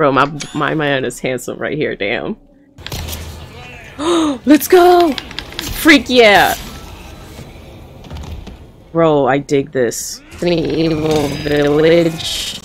Bro, my man is handsome right here, damn. Let's go! Freak yeah! Bro, I dig this. Resident Evil Village.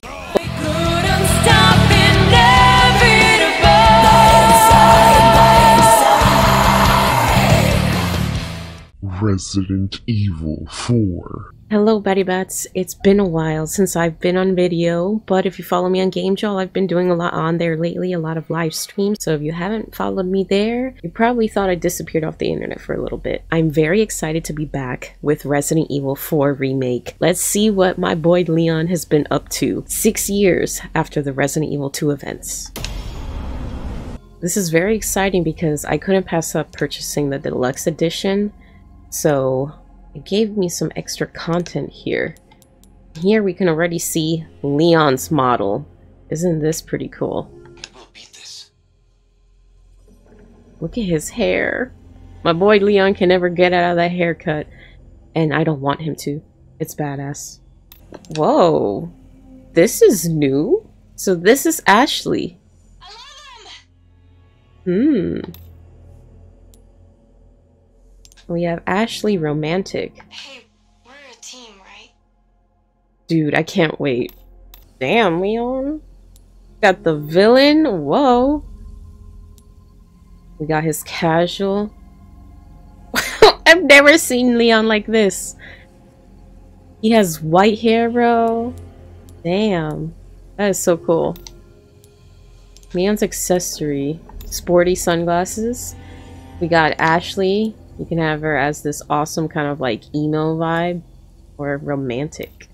Resident Evil 4. Hello Batty Bats, it's been a while since I've been on video, but if you follow me on Game Jolt, I've been doing a lot on there lately, a lot of live streams, so if you haven't followed me there, you probably thought I disappeared off the internet for a little bit. I'm very excited to be back with Resident Evil 4 Remake. Let's see what my boy Leon has been up to 6 years after the Resident Evil 2 events. This is very exciting because I couldn't pass up purchasing the deluxe edition, so it gave me some extra content here. Here we can already see Leon's model. Isn't this pretty cool? We'll beat this. Look at his hair. My boy Leon can never get out of that haircut. And I don't want him to. It's badass. Whoa. This is new? So this is Ashley. I love him! Hmm. We have Ashley Romantic. Hey, we're a team, right? Dude, I can't wait. Damn, Leon. Got the villain. Whoa. We got his casual. I've never seen Leon like this. He has white hair, bro. Damn. That is so cool. Leon's accessory. Sporty sunglasses. We got Ashley. You can have her as this awesome kind of like emo vibe or romantic.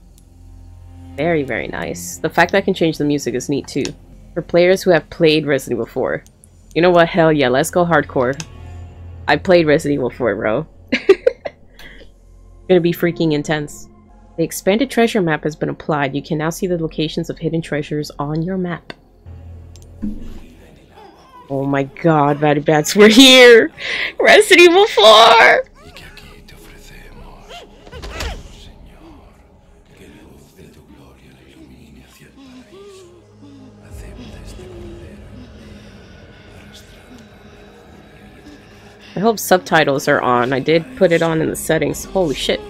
Very, very nice. The fact that I can change the music is neat too. For players who have played Resident Evil 4. You know what? Hell yeah, let's go hardcore. I played Resident Evil 4, bro. Gonna be freaking intense. The expanded treasure map has been applied. You can now see the locations of hidden treasures on your map. Oh my god, Batty Bats, we're here! Resident Evil 4! I hope subtitles are on. I did put it on in the settings. Holy shit.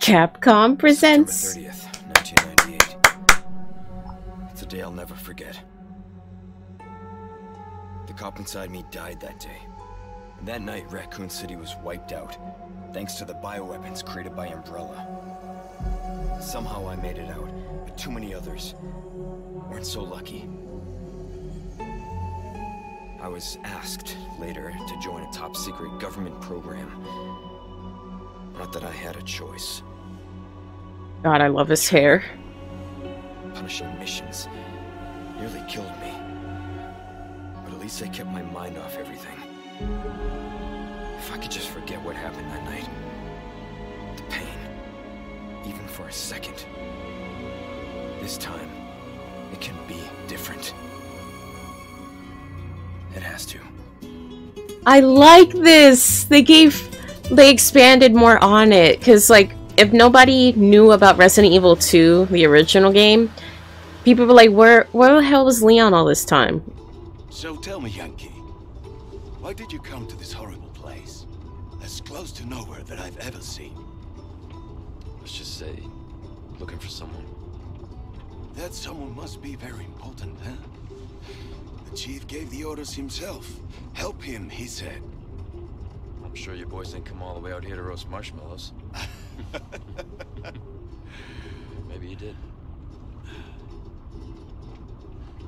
Capcom presents. 30th, 1998. It's a day I'll never forget. The cop inside me died that day. And that night, Raccoon City was wiped out, thanks to the bioweapons created by Umbrella. Somehow I made it out, but too many others weren't so lucky. I was asked later to join a top-secret government program. Not that I had a choice. God, I love his hair. Punishing missions nearly killed me. But at least I kept my mind off everything. If I could just forget what happened that night. The pain. Even for a second. This time, it can be different. It has to. I like this! They expanded more on it, because like, if nobody knew about Resident Evil 2, the original game, people were like, where the hell was Leon all this time? So tell me, Yankee, why did you come to this horrible place? As close to nowhere that I've ever seen. Let's just say, looking for someone. That someone must be very important, huh? The chief gave the orders himself. Help him, he said. I'm sure your boys didn't come all the way out here to roast marshmallows. Maybe you did.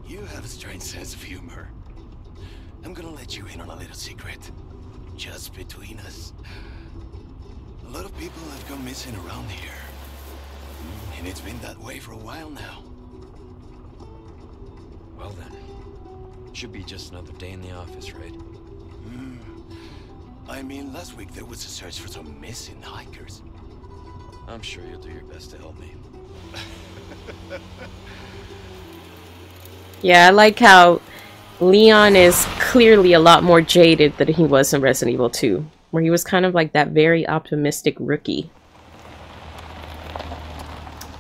You have a strange sense of humor. I'm gonna let you in on a little secret. Just between us. A lot of people have gone missing around here. And it's been that way for a while now. Well then. Should be just another day in the office, right? I mean, last week there was a search for some missing hikers. I'm sure you'll do your best to help me. Yeah, I like how Leon is clearly a lot more jaded than he was in Resident Evil 2, where he was kind of like that very optimistic rookie.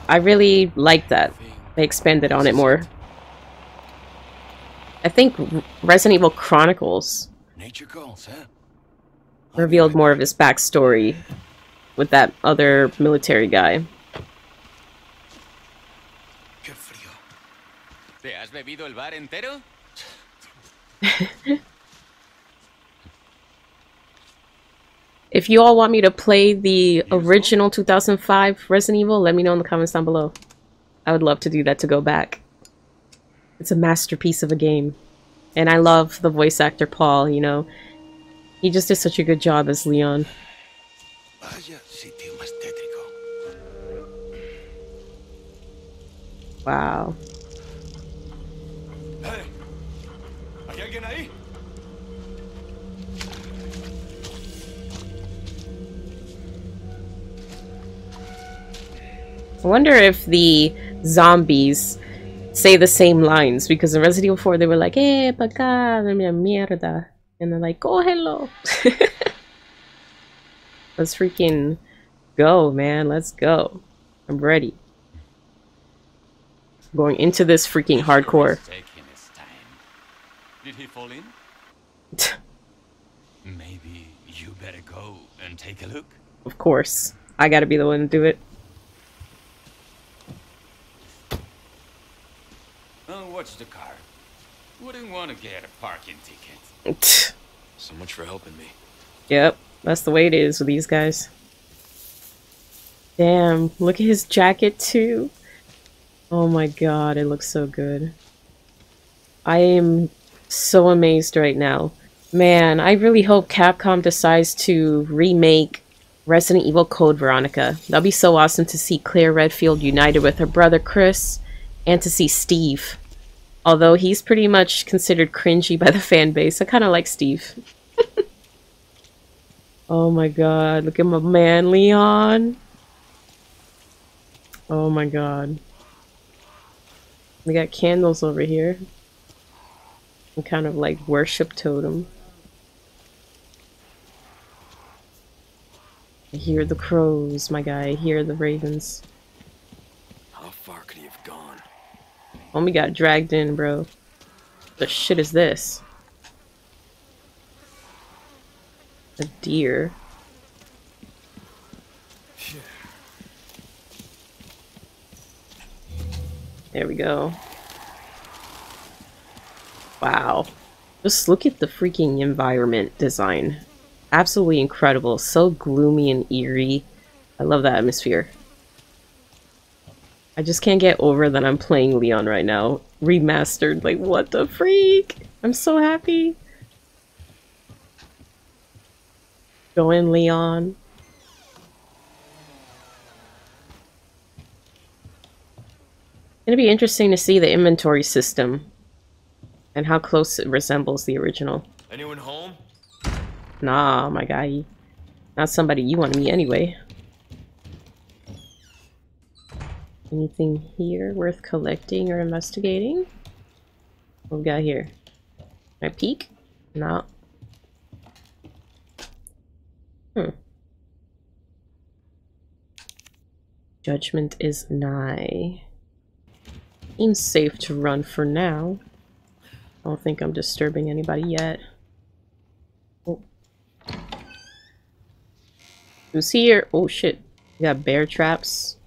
I really like that. They expanded on it more. I think Resident Evil Chronicles revealed more of his backstory with that other military guy. ¿Te has bebido el bar entero? If you all want me to play the original 2005 Resident Evil, let me know in the comments down below. I would love to do that, to go back. It's a masterpiece of a game. And I love the voice actor Paul, you know. He just did such a good job as Leon. Wow. I wonder if the zombies say the same lines, because in Resident Evil 4 they were like, eh, pa' acá, mierda. And they're like, cógelo. Let's freaking go, man. Let's go. I'm ready. I'm going into this freaking hardcore. Did he fall in? Maybe you better go and take a look. Of course. I gotta be the one to do it. Oh, what's the car? Wouldn't want to get a parking ticket. So much for helping me. Yep, that's the way it is with these guys. Damn, look at his jacket too. Oh my god, it looks so good. I am so amazed right now. Man, I really hope Capcom decides to remake Resident Evil Code Veronica. That'll be so awesome to see Claire Redfield united with her brother Chris, and to see Steve. Although he's pretty much considered cringy by the fan base, I kind of like Steve. Oh my god, look at my man Leon. Oh my god. We got candles over here. And kind of like worship totem. I hear the crows, my guy. I hear the ravens. How far could he have gone? Homie got dragged in, bro. The shit is this? A deer. There we go. Wow. Just look at the freaking environment design. Absolutely incredible. So gloomy and eerie. I love that atmosphere. I just can't get over that I'm playing Leon right now. Remastered. Like, what the freak? I'm so happy. Go in, Leon. It'll be interesting to see the inventory system. And how close it resembles the original. Anyone home? Nah, my guy. Not somebody you want to meet anyway. Anything here worth collecting or investigating? What we got here? Can I peek? No. Hmm. Judgment is nigh. Seems safe to run for now. I don't think I'm disturbing anybody yet. Oh. Who's here? Oh shit. We got bear traps.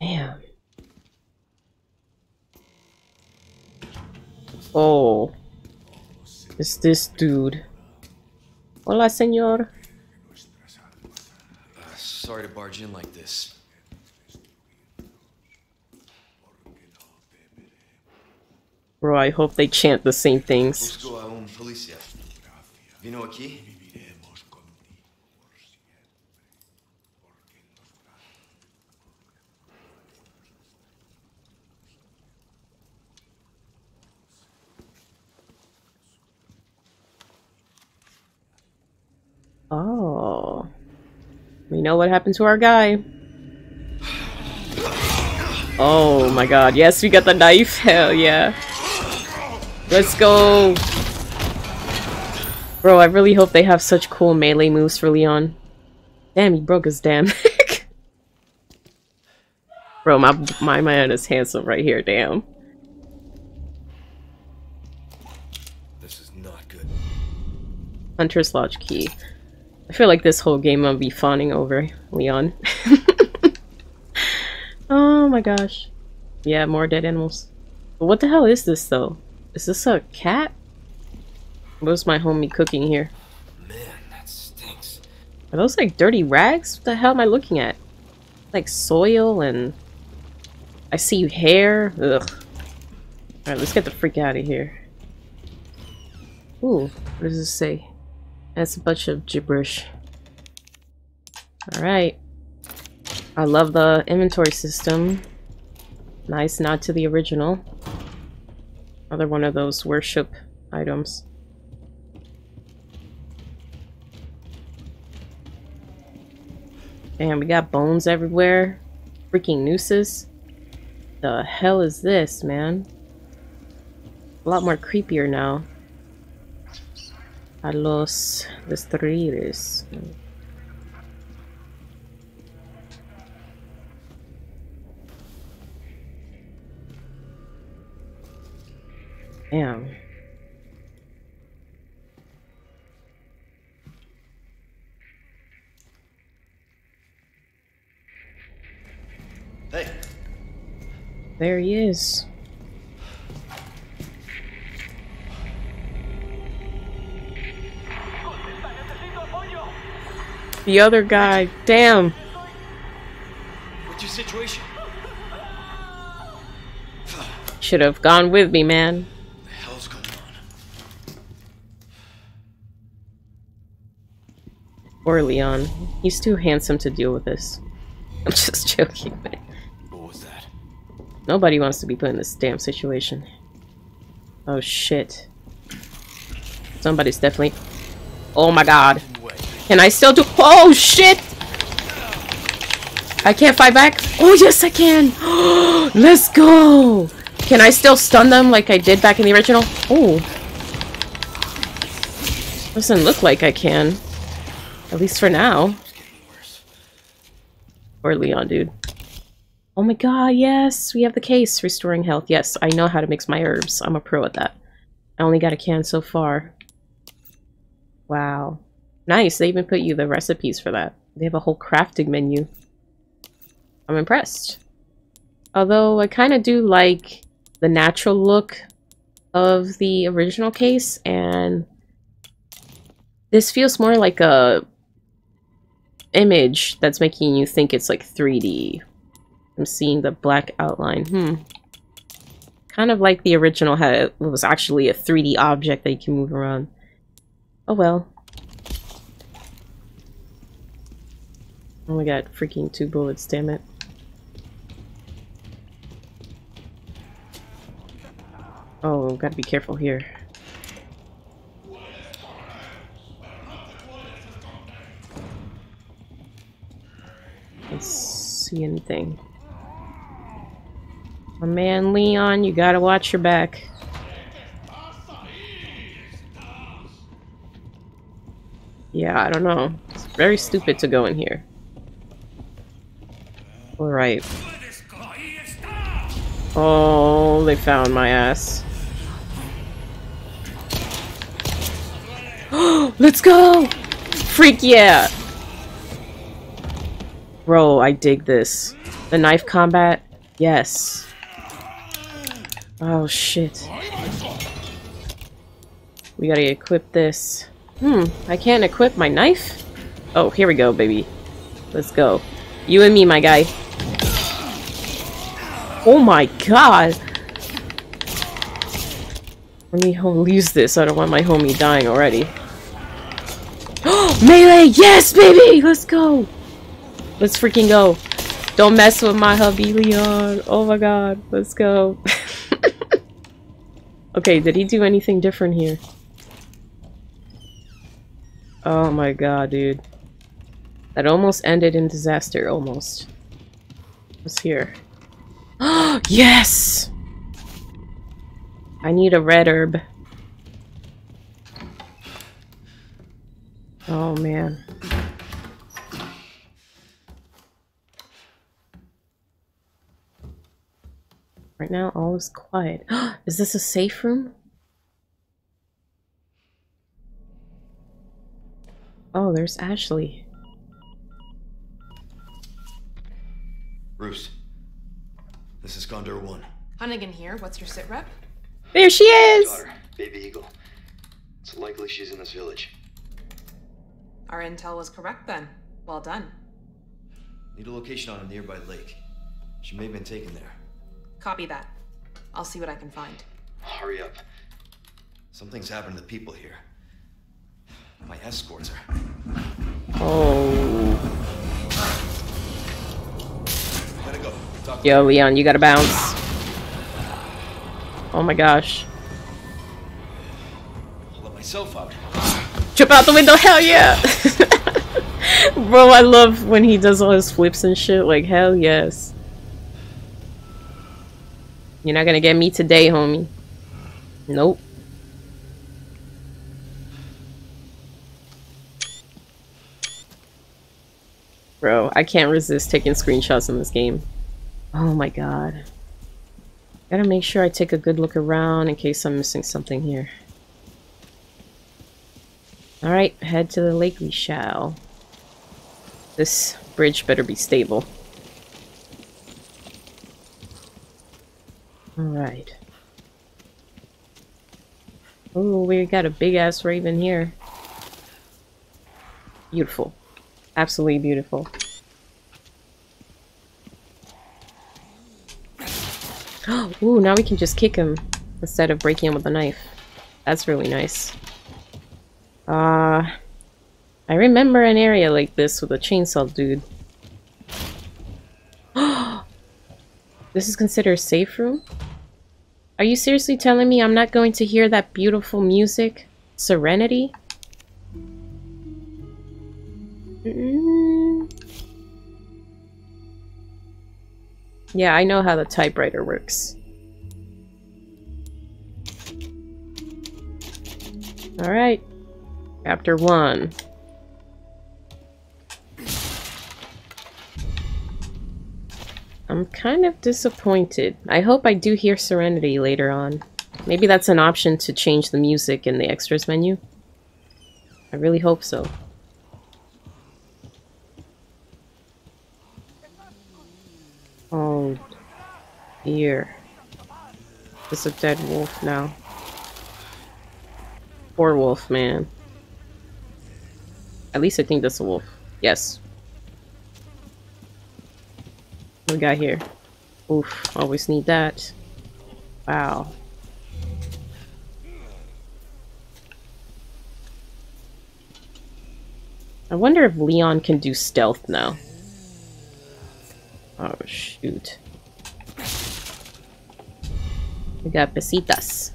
Damn. Oh. It's this dude. Hola, señor. Sorry to barge in like this. Bro, I hope they chant the same things. Oh. We know what happened to our guy. Oh my god. Yes, we got the knife. Hell yeah. Let's go! Bro, I really hope they have such cool melee moves for Leon. Damn, he broke his damn neck. Bro, my man is handsome right here, damn. This is not good. Hunter's Lodge key. I feel like this whole game I'll be fawning over Leon. Oh my gosh. Yeah, more dead animals. But what the hell is this though? Is this a cat? What's my homie cooking here? Man, that stinks. Are those like dirty rags? What the hell am I looking at? Like soil and... I see hair. Ugh. Alright, let's get the freak out of here. Ooh, what does this say? That's a bunch of gibberish. Alright. I love the inventory system. Nice nod to the original. Another one of those worship items. Damn, we got bones everywhere. Freaking nooses. The hell is this, man? A lot more creepier now. A los destruidos. Damn. Hey. There he is. The other guy, damn. What's your situation? Should have gone with me, man. The hell's going on? Poor Leon. He's too handsome to deal with this. I'm just joking, man. What was that? Nobody wants to be put in this damn situation. Oh shit. Somebody's definitely... Oh my god. Can I still do- Oh shit! I can't fight back? Oh yes I can! Let's go! Can I still stun them like I did back in the original? Oh. Doesn't look like I can. At least for now. Or Leon, dude. Oh my god, yes! We have the case. Restoring health. Yes, I know how to mix my herbs. I'm a pro at that. I only got a can so far. Wow. Nice, they even put you the recipes for that. They have a whole crafting menu. I'm impressed. Although I kind of do like the natural look of the original case, and this feels more like a image that's making you think it's like 3D. I'm seeing the black outline. Kind of like the original had it was actually a 3D object that you can move around. Oh well. Oh my god, freaking 2 bullets, damn it. Oh, gotta be careful here. Let's see anything. My man Leon, you gotta watch your back. Yeah, I don't know. It's very stupid to go in here. Alright. Oh, they found my ass. Let's go! Freak yeah! Bro, I dig this. The knife combat? Yes. Oh, shit. We gotta equip this. I can't equip my knife? Oh, here we go, baby. Let's go. You and me, my guy. Oh my god! Let me use this, I don't want my homie dying already. Melee! Yes, baby! Let's go! Let's freaking go! Don't mess with my hubby, Leon! Oh my god, let's go! Okay, did he do anything different here? Oh my god, dude. That almost ended in disaster, almost. What's here? Yes! I need a red herb. Oh, man. Right now, all is quiet. Is this a safe room? Oh, there's Ashley. Bruce, this is Gondor 1. Hunnigan here. What's your sit rep? There she is! Daughter, baby eagle. It's likely she's in this village. Our intel was correct then. Well done. Need a location on a nearby lake. She may have been taken there. Copy that. I'll see what I can find. Hurry up. Something's happened to the people here. My escorts are... Oh. I gotta go. Talk. Yo, Leon, you gotta bounce. Oh my gosh. I'll let myself out. Jump out the window, hell yeah! Bro, I love when he does all his flips and shit, like hell yes. You're not gonna get me today, homie. Nope. Bro, I can't resist taking screenshots in this game. Oh my god. Gotta make sure I take a good look around in case I'm missing something here. Alright, head to the lake we shall. This bridge better be stable. Alright. Oh, we got a big ass raven here. Beautiful. Absolutely beautiful. Ooh, now we can just kick him instead of breaking him with a knife. That's really nice. I remember an area like this with a chainsaw dude. This is considered a safe room? Are you seriously telling me I'm not going to hear that beautiful music? Serenity? Mm-mm. Yeah, I know how the typewriter works. Alright. Chapter 1. I'm kind of disappointed. I hope I do hear Serenity later on. Maybe that's an option to change the music in the extras menu. I really hope so. Oh dear. It's a dead wolf now. Poor wolf, man. At least I think that's a wolf. Yes. What we got here? Oof, always need that. Wow. I wonder if Leon can do stealth now. Oh shoot. We got besitas.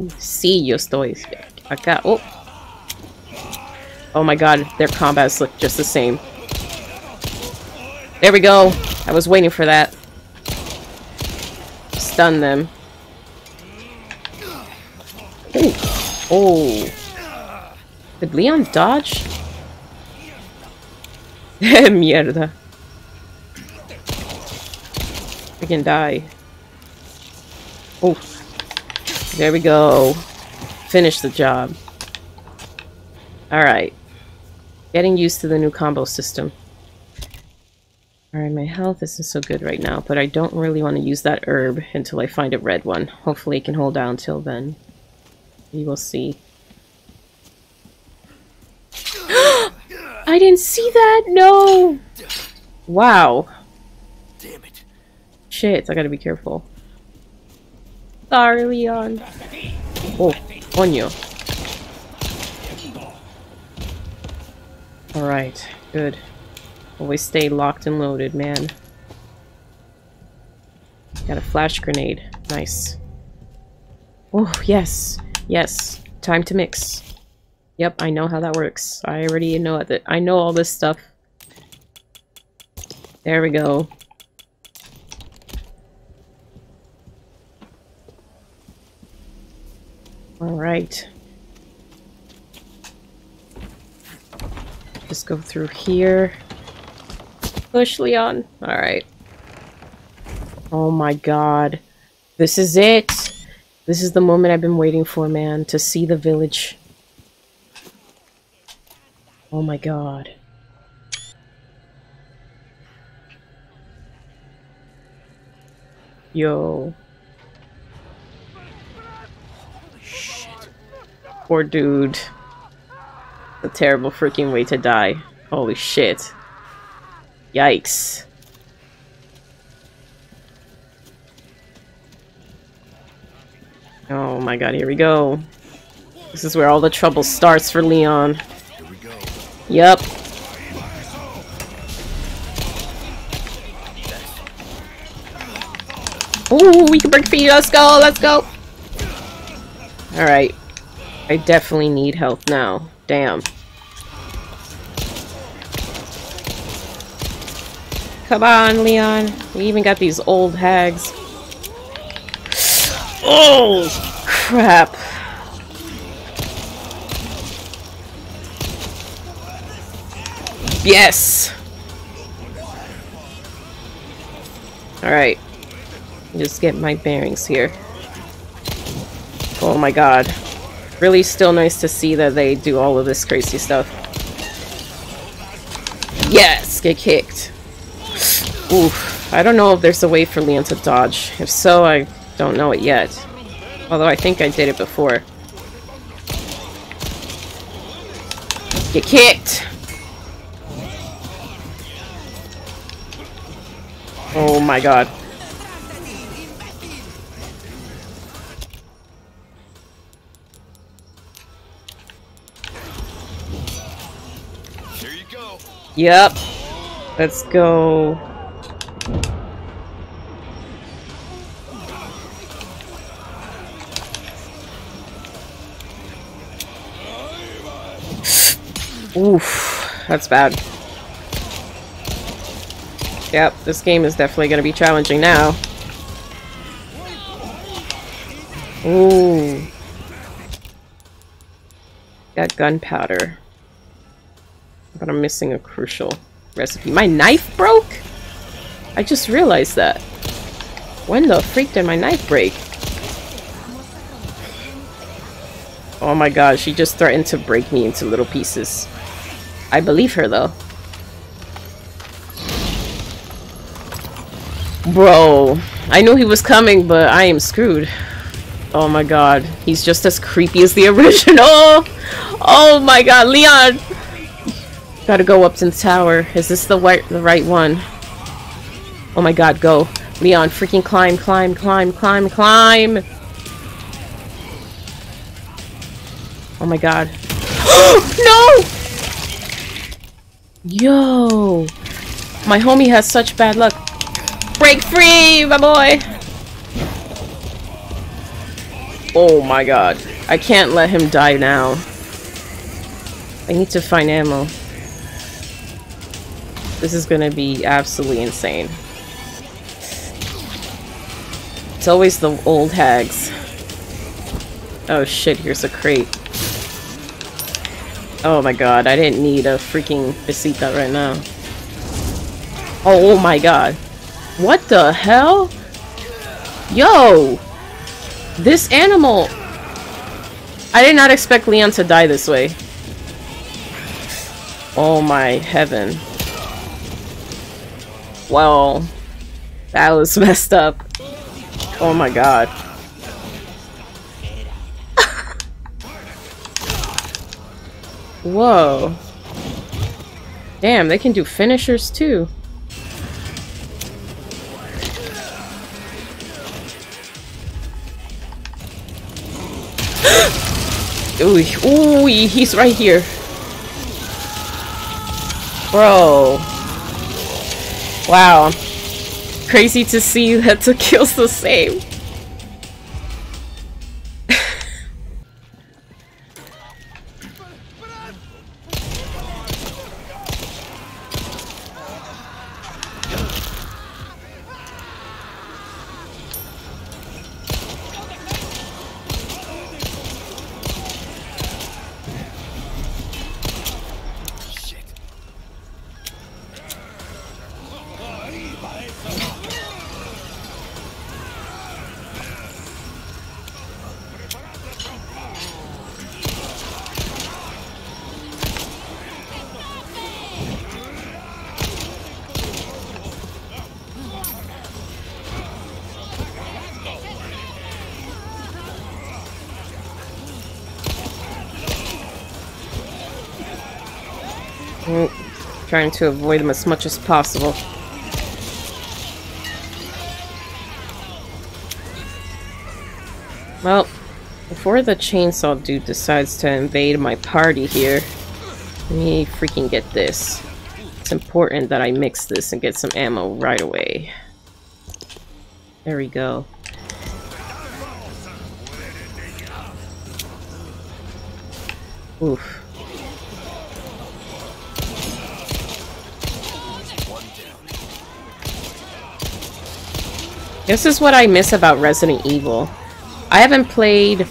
Sí, yo estoy acá. Oh. Oh my god, their combats look just the same. There we go! I was waiting for that. Stun them. Ooh. Oh. Did Leon dodge? Mierda. We can die. Oh. There we go. Finish the job. Alright. Getting used to the new combo system. Alright, my health isn't so good right now, but I don't really want to use that herb until I find a red one. Hopefully it can hold out until then. We will see. I didn't see that! No! Wow. Damn it. Shit, I gotta be careful. Sorry, Leon. Oh, on you. Alright, good. Always stay locked and loaded, man. Got a flash grenade. Nice. Oh, yes. Yes. Time to mix. Yep, I know how that works. I already know it. I know all this stuff. There we go. All right. Just go through here. Push, Leon. All right. Oh my god. This is it. This is the moment I've been waiting for, man, to see the village. Oh my god. Yo. Shit. Poor dude. A terrible freaking way to die. Holy shit. Yikes. Oh my god, here we go. This is where all the trouble starts for Leon. Here we go. Yep. Ooh, we can break free. Let's go, let's go. Alright. I definitely need help now. Damn. Come on, Leon. We even got these old hags. Oh, crap. Yes! Alright. Just get my bearings here. Oh my god. Really still nice to see that they do all of this crazy stuff. Yes! Get kicked. Oof. I don't know if there's a way for Leon to dodge. If so, I don't know it yet. Although I think I did it before. Get kicked! Oh my god. Here you go. Yep. Let's go. Oof, that's bad. Yep, this game is definitely going to be challenging now. Ooh. Got gunpowder. But I'm missing a crucial recipe. My knife broke? I just realized that. When the freak did my knife break? Oh my god, she just threatened to break me into little pieces. I believe her, though. Bro, I knew he was coming, but I am screwed. Oh my god, he's just as creepy as the original! Oh my god, Leon! Gotta go up to the tower. Is this the right one? Oh my god, go. Leon, freaking climb, climb, climb, climb, climb! Oh my god. No! Yo! My homie has such bad luck. Break free, my boy! Oh my god. I can't let him die now. I need to find ammo. This is gonna be absolutely insane. It's always the old hags. Oh shit, here's a crate. Oh my god, I didn't need a freaking visita right now. Oh my god. What the hell? Yo! This animal! I did not expect Leon to die this way. Oh my heaven. Well, that was messed up. Oh my god. Whoa. Damn, they can do finishers too. Ooh, ooh, he's right here. Bro. Wow. Crazy to see that the kill's the same. I'm trying to avoid them as much as possible. Well, before the chainsaw dude decides to invade my party here, let me freaking get this. It's important that I mix this and get some ammo right away. There we go. Oof. This is what I miss about Resident Evil. I haven't played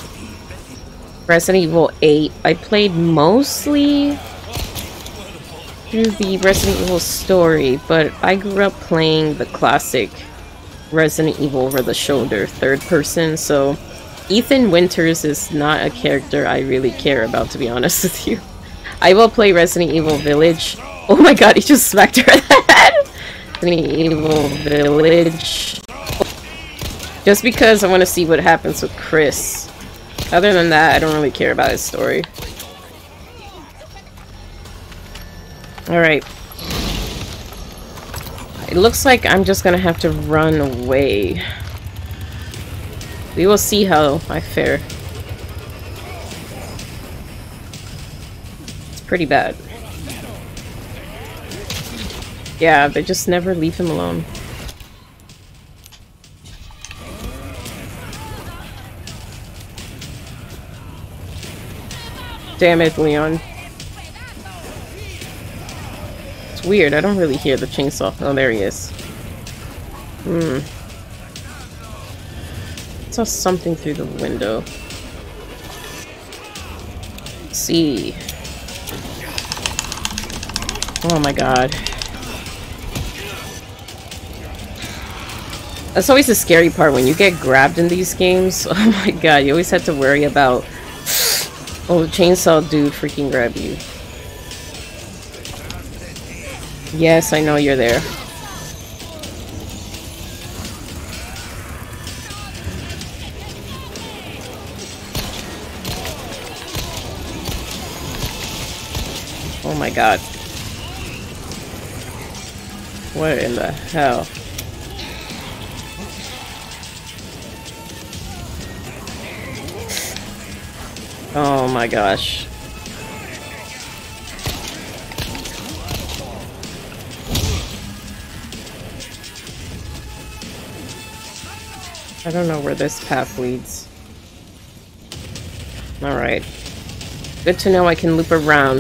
Resident Evil 8. I played mostly through the Resident Evil story, but I grew up playing the classic Resident Evil over-the-shoulder third person, so Ethan Winters is not a character I really care about, to be honest with you. I will play Resident Evil Village. Oh my god, he just smacked her in the head! Resident Evil Village. Just because I want to see what happens with Chris. Other than that, I don't really care about his story. Alright. It looks like I'm just gonna have to run away. We will see how I fare. It's pretty bad. Yeah, they just never leave him alone. Damn it, Leon. It's weird, I don't really hear the chainsaw. Oh, there he is. Hmm. I saw something through the window. Let's see. Oh my god. That's always the scary part when you get grabbed in these games. Oh my god, you always have to worry about... Oh, the chainsaw dude freaking grab you. Yes, I know you're there. Oh my god. What in the hell? Oh my gosh. I don't know where this path leads. Alright. Good to know I can loop around.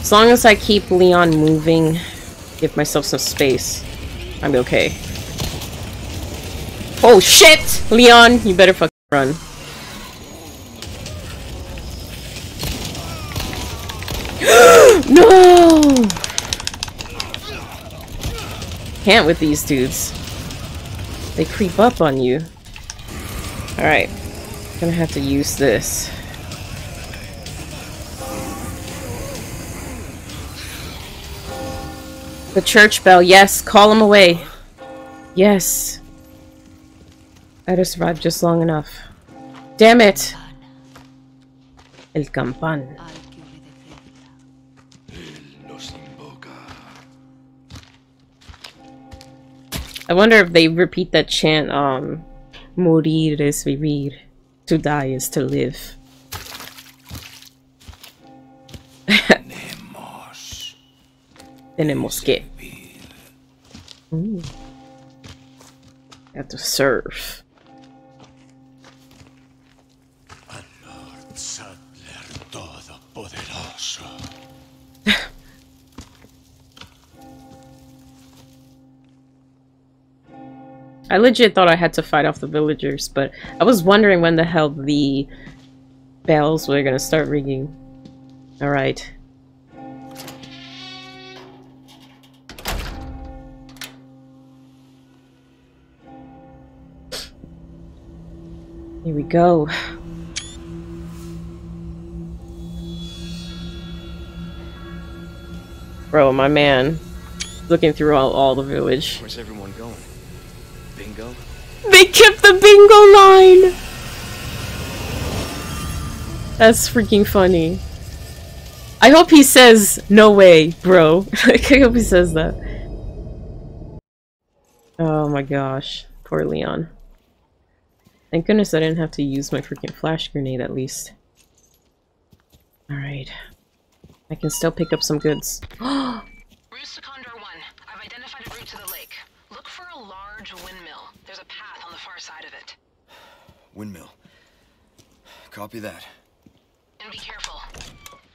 As long as I keep Leon moving, give myself some space, I'm okay. Oh shit! Leon, you better fucking run. No! Can't with these dudes. They creep up on you. Alright. Gonna have to use this. The church bell. Yes, call him away. Yes. I'd have survived just long enough. Damn it! El Campan. I wonder if they repeat that chant, Morir es vivir. To die is to live. Tenemos que. Ooh. Have to serve. I legit thought I had to fight off the villagers, but I was wondering when the hell the bells were gonna start ringing. Alright. Here we go. Bro, my man. Looking through all the village. Where's everyone going? Bingo? They kept the bingo line! That's freaking funny. I hope he says, no way, bro. Like, I hope he says that. Oh my gosh. Poor Leon. Thank goodness I didn't have to use my freaking flash grenade, at least. Alright. I can still pick up some goods. Bruce to Condor 1. I've identified a route to the lake. Look for a large windmill. There's a path on the far side of it. Windmill. Copy that. And be careful.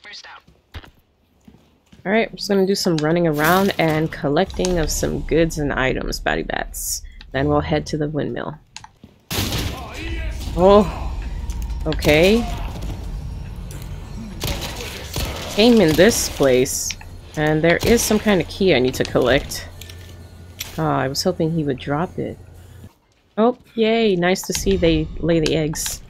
Bruce out. Alright, I'm just gonna do some running around and collecting of some goods and items, batty bats. Then we'll head to the windmill. Oh, okay. Came in this place, and there is some kind of key I need to collect. Ah, I was hoping he would drop it. Oh, yay, nice to see they lay the eggs.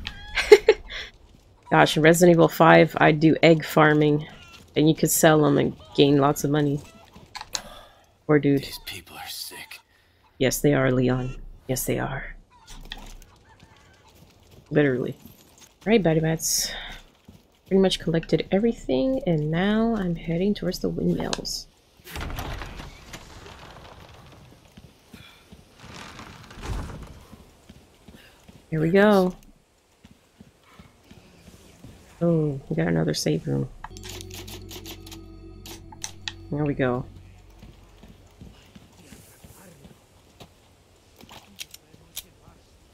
Gosh, in Resident Evil 5, I'd do egg farming. And you could sell them and gain lots of money. Poor dude. These people are sick. Yes, they are, Leon. Yes, they are. Literally. Alright, batty bats. Pretty much collected everything, and now I'm heading towards the windmills. Here we go. Oh, we got another save room. There we go.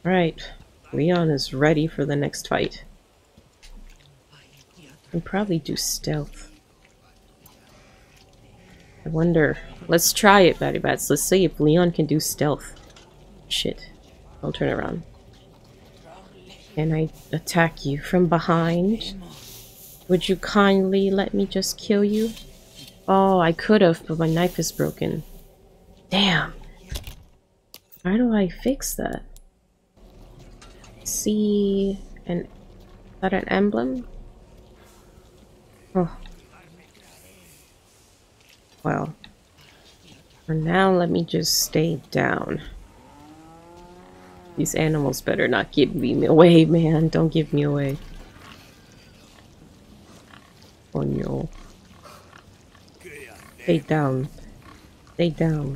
Alright. Leon is ready for the next fight. We'll probably do stealth. I wonder. Let's try it, batty bats. Let's see if Leon can do stealth. Shit. I'll turn around. Can I attack you from behind? Would you kindly let me just kill you? Oh, I could have, but my knife is broken. Damn. How do I fix that? See an... Is that an emblem? Oh. Well. For now, let me just stay down. These animals better not give me away, man. Don't give me away. Oh no. Stay down. Stay down.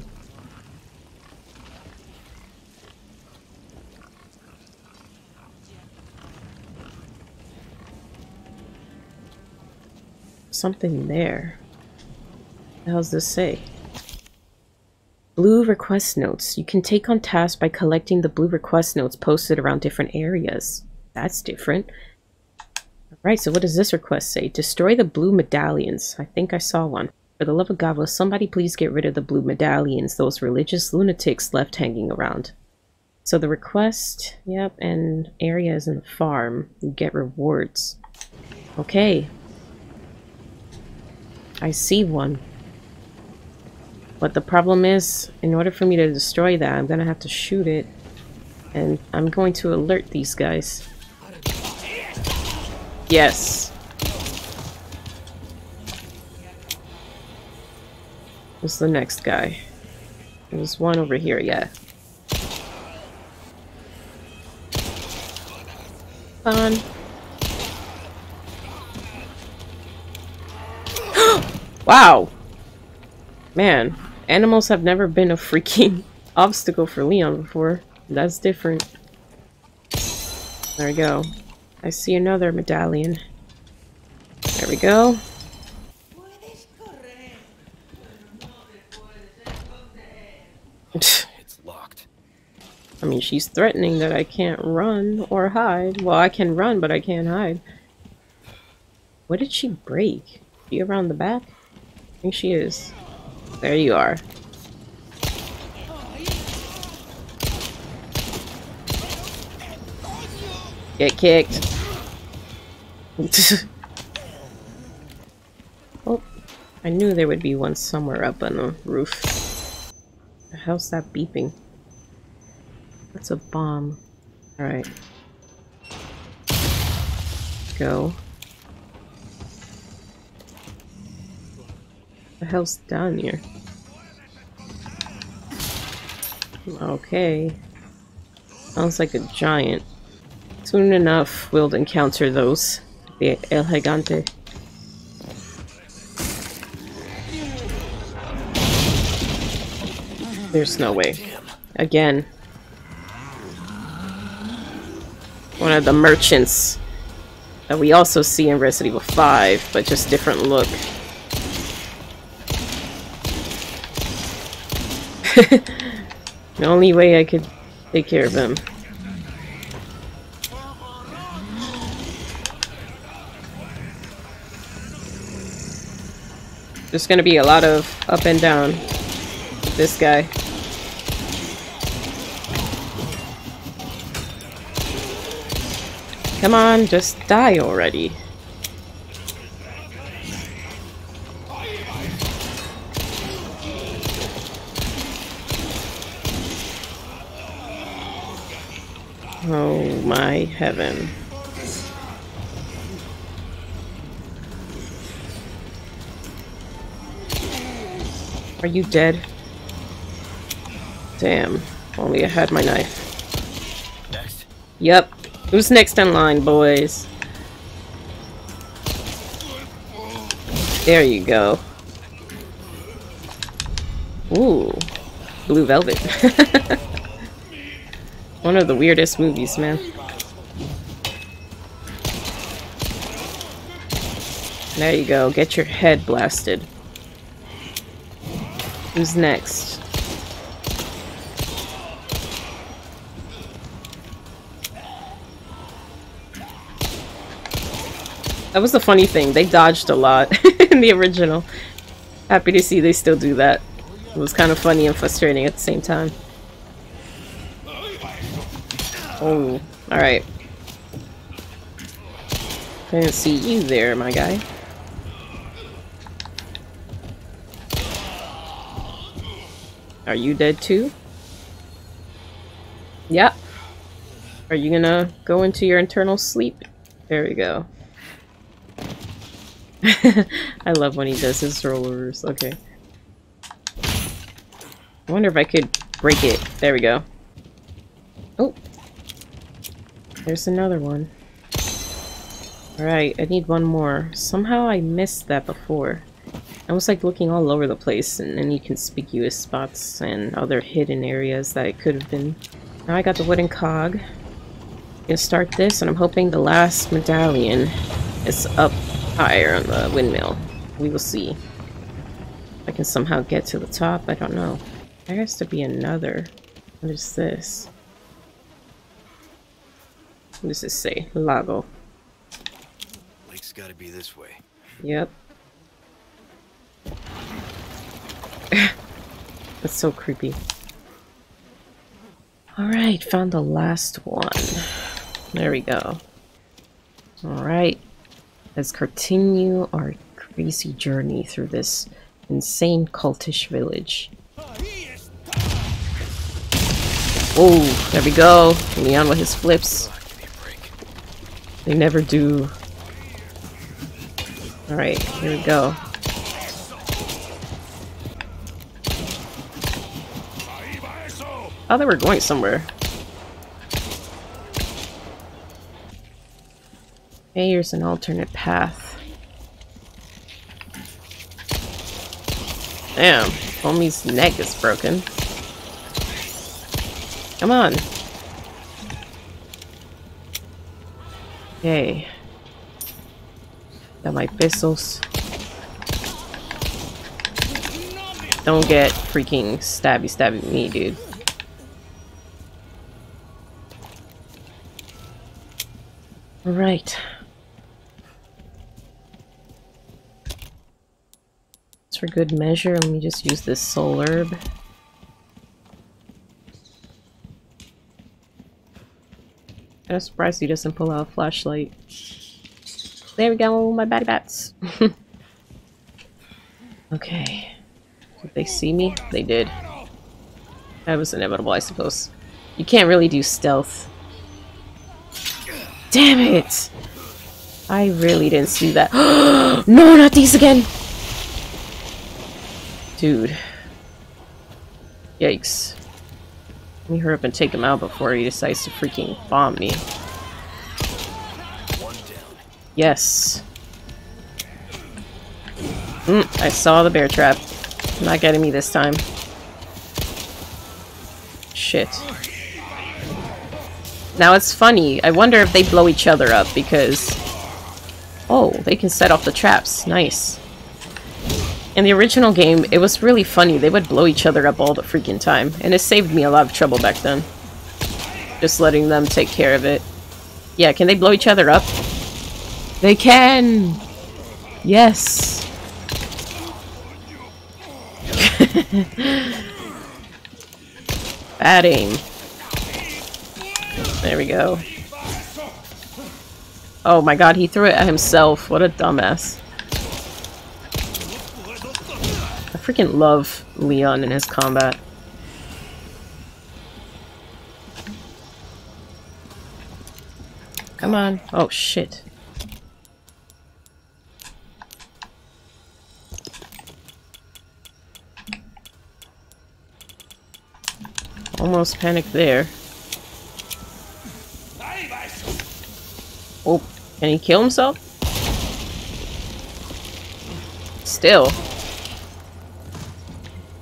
Something there. What the hell does this say? Blue request notes. You can take on tasks by collecting the blue request notes posted around different areas. That's different. Alright, so what does this request say? Destroy the blue medallions. I think I saw one. For the love of God, will somebody please get rid of the blue medallions, those religious lunatics left hanging around. So the request, yep, and areas in the farm. You get rewards. Okay. I see one. But the problem is, in order for me to destroy that, I'm gonna have to shoot it. And I'm going to alert these guys. Yes. Who's the next guy? There's one over here, yeah. On. Wow! Man, animals have never been a freaking obstacle for Leon before. That's different. There we go. I see another medallion. There we go. It's locked. I mean, she's threatening that I can't run or hide. Well, I can run, but I can't hide. What did she break? You around the back? I think she is. There you are. Get kicked. Oh, I knew there would be one somewhere up on the roof. The hell's that beeping? That's a bomb. Alright. Go. The hell's down here? Okay. Sounds like a giant. Soon enough, we'll encounter those. The El Gigante. There's no way. Again. One of the merchants that we also see in Resident Evil 5, but just different look. The only way I could take care of him. There's gonna be a lot of up and down with this guy. Come on, just die already. Oh my heaven. Are you dead? Damn, only I had my knife. Next. Yep. Who's next in line, boys? There you go. Ooh. Blue Velvet. One of the weirdest movies, man. There you go. Get your head blasted. Who's next? That was the funny thing. They dodged a lot in the original. Happy to see they still do that. It was kind of funny and frustrating at the same time. Oh, alright. Didn't see you there, my guy. Are you dead too? Yep. Are you gonna go into your internal sleep? There we go. I love when he does his rollers. Okay. I wonder if I could break it. There we go. Oh. There's another one. Alright, I need one more. Somehow I missed that before. I was like looking all over the place in any conspicuous spots and other hidden areas that it could have been. Now I got the wooden cog. I'm gonna start this, and I'm hoping the last medallion is up higher on the windmill. We will see. I can somehow get to the top. I don't know. There has to be another. What is this? What does this say? Lago. Lake's gotta be this way. Yep. That's so creepy. Alright, found the last one. There we go. Alright. Let's continue our crazy journey through this insane cultish village. Oh, there we go. Leon with his flips. They never do. Alright, here we go. Oh, they were going somewhere. Hey, here's an alternate path. Damn, homie's neck is broken. Come on. Okay. Got my pistols. Don't get freaking stabby me, dude. Alright. For good measure, let me just use this soul herb. I'm surprised he doesn't pull out a flashlight. There we go, my batty bats. Okay. Did they see me? They did. That was inevitable, I suppose. You can't really do stealth. Damn it! I really didn't see that. No, not these again! Dude. Yikes. Let me hurry up and take him out before he decides to freaking bomb me. Yes. I saw the bear trap. Not getting me this time. shit. Now it's funny. I wonder if they blow each other up because... Oh, they can set off the traps. Nice. In the original game, it was really funny. They would blow each other up all the freaking time. And it saved me a lot of trouble back then. Just letting them take care of it. Yeah, can they blow each other up? They can! Yes! Bad aim. There we go. Oh my god, he threw it at himself. What a dumbass. I freaking love Leon in his combat. Come on. Oh shit. Almost panicked there. Oh, can he kill himself? Still.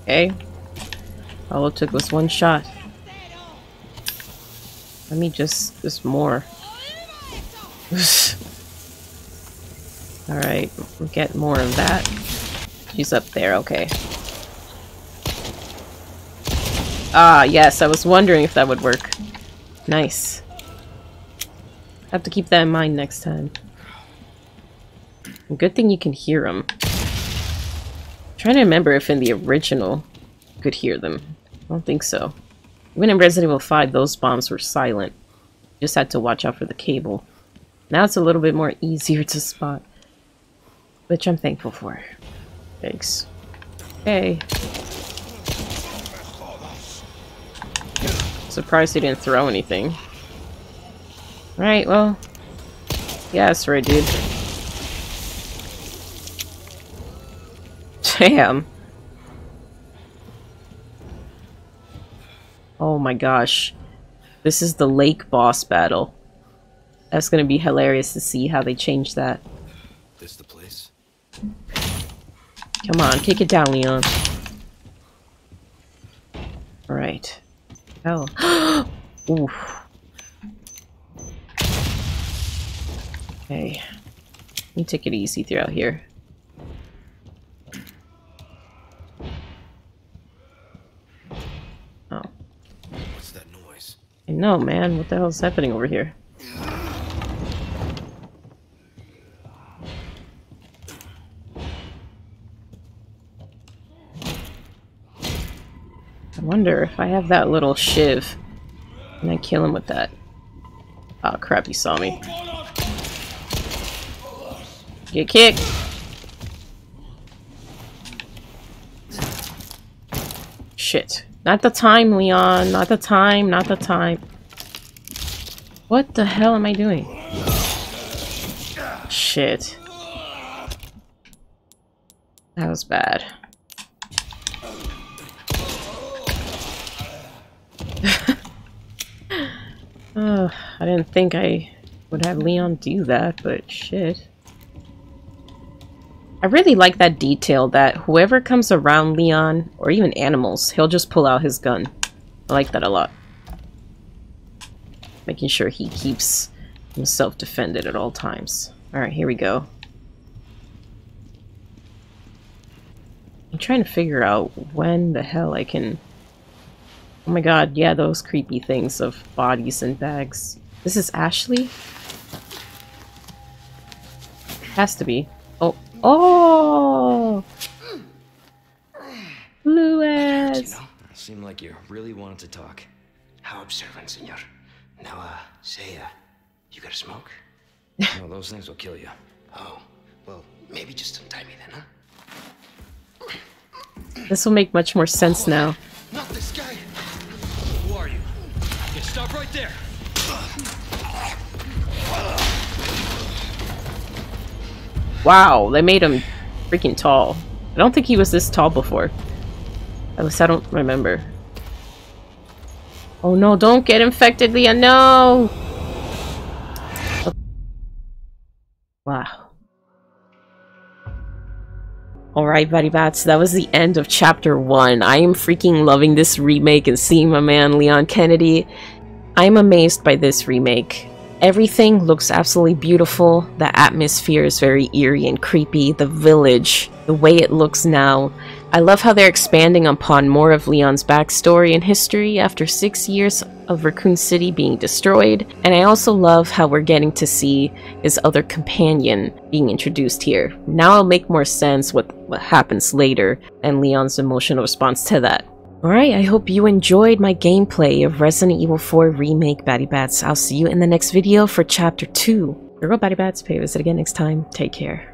Okay. All it took was one shot. Let me just more. Alright, we'll get more of that. She's up there, okay. Ah, yes, I was wondering if that would work. Nice. I have to keep that in mind next time. Good thing you can hear them. I'm trying to remember if in the original you could hear them. I don't think so. Even in Resident Evil 5, those bombs were silent. You just had to watch out for the cable. Now it's a little bit more easier to spot, which I'm thankful for. Thanks. Hey. Surprised he didn't throw anything. Right, well, yeah, that's right, dude. Damn. Oh my gosh. This is the lake boss battle. That's gonna be hilarious to see how they change that. This the place? Come on, kick it down, Leon. Alright. Oh. Oof. Okay, let me take it easy throughout here. Oh. What's that noise? I know, man. What the hell is happening over here? I wonder if I have that little shiv. Can I kill him with that? Oh crap, he saw me. Get kicked! Shit. Not the time, Leon. Not the time. Not the time. What the hell am I doing? Shit. That was bad. Oh, I didn't think I would have Leon do that, but shit. I really like that detail that whoever comes around Leon, or even animals, he'll just pull out his gun. I like that a lot. Making sure he keeps himself defended at all times. Alright, here we go. I'm trying to figure out when the hell I can... Oh my god, yeah, those creepy things of bodies and bags. This is Ashley? Has to be. Oh. Oh, Luis. You know, seemed like you really wanted to talk. How observant, senor. Now, say, you got a smoke? No, those things will kill you. Oh, well, maybe just untie me then, huh? This will make much more sense now. Not this guy. Who are you? You stop right there. Wow, they made him freaking tall. I don't think he was this tall before. At least I don't remember. Oh no, don't get infected, Leon, no! Wow. Alright, buddy bats, that was the end of chapter 1. I am freaking loving this remake and seeing my man Leon Kennedy. I am amazed by this remake. Everything looks absolutely beautiful. The atmosphere is very eerie and creepy. The village, the way it looks now. I love how they're expanding upon more of Leon's backstory and history after 6 years of Raccoon City being destroyed. And I also love how we're getting to see his other companion being introduced here. Now it'll make more sense what happens later and Leon's emotional response to that. Alright, I hope you enjoyed my gameplay of Resident Evil 4 Remake, Batty Bats. I'll see you in the next video for Chapter 2. Your girl, Batty Bats, pay a visit again next time. Take care.